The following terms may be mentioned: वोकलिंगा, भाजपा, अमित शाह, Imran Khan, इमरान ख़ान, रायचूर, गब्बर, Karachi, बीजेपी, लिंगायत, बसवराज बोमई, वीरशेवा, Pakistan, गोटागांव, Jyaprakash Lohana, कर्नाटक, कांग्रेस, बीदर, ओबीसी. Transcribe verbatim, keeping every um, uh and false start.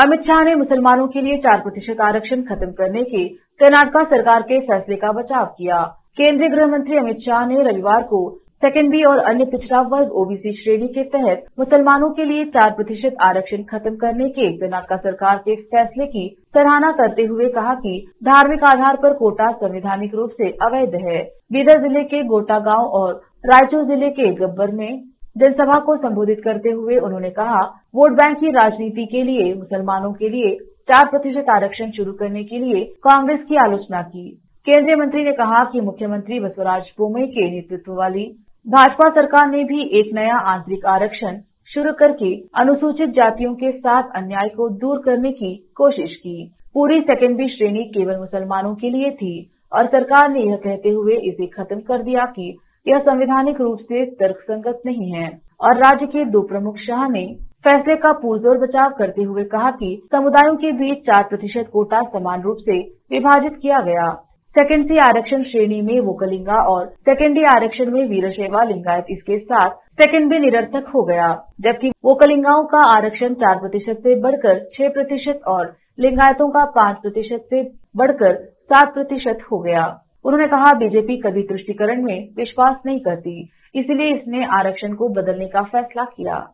अमित शाह ने मुसलमानों के लिए चार प्रतिशत आरक्षण खत्म करने के कर्नाटक सरकार के फैसले का बचाव किया। केंद्रीय गृह मंत्री अमित शाह ने रविवार को सेकेंड बी और अन्य पिछड़ा वर्ग ओबीसी श्रेणी के तहत मुसलमानों के लिए चार प्रतिशत आरक्षण खत्म करने के कर्नाटक सरकार के फैसले की सराहना करते हुए कहा कि धार्मिक आधार पर कोटा संवैधानिक रूप से अवैध है। बीदर जिले के गोटागांव और रायचूर जिले के गब्बर में जनसभा को संबोधित करते हुए उन्होंने कहा, वोट बैंक की राजनीति के लिए मुसलमानों के लिए चार प्रतिशत आरक्षण शुरू करने के लिए कांग्रेस की आलोचना की। केंद्रीय मंत्री ने कहा कि मुख्यमंत्री बसवराज बोमई के नेतृत्व वाली भाजपा सरकार ने भी एक नया आंतरिक आरक्षण शुरू करके अनुसूचित जातियों के साथ अन्याय को दूर करने की कोशिश की। पूरी सेकेंड बी श्रेणी केवल मुसलमानों के लिए थी और सरकार ने यह कहते हुए इसे खत्म कर दिया कि यह संवैधानिक रूप से तर्कसंगत नहीं है। और राज्य के दो प्रमुख शाह ने फैसले का पुरजोर बचाव करते हुए कहा कि समुदायों के बीच चार प्रतिशत कोटा समान रूप से विभाजित किया गया। सेकेंड सी आरक्षण श्रेणी में वोकलिंगा और सेकेंड डी आरक्षण में वीरशेवा लिंगायत इसके साथ सेकेंड बी निरर्थक हो गया, जबकि वोकलिंगाओं का आरक्षण चार प्रतिशत से बढ़कर छह प्रतिशत और लिंगायतों का पाँच प्रतिशत से बढ़कर सात प्रतिशत हो गया। उन्होंने कहा, बीजेपी कभी तुष्टिकरण में विश्वास नहीं करती, इसलिए इसने आरक्षण को बदलने का फैसला किया।